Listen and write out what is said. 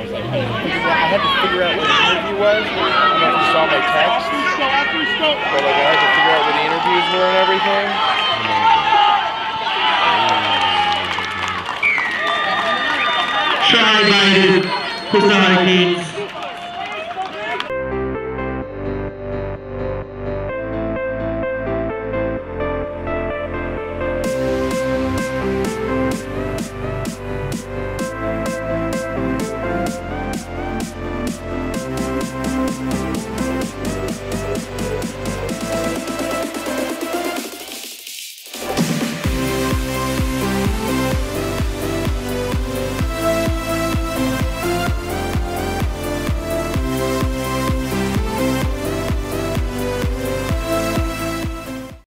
I was like, I had to figure out what the interview was. I don't know if you saw my text, but like I had to figure out what the interviews were and everything. Tri-United Society.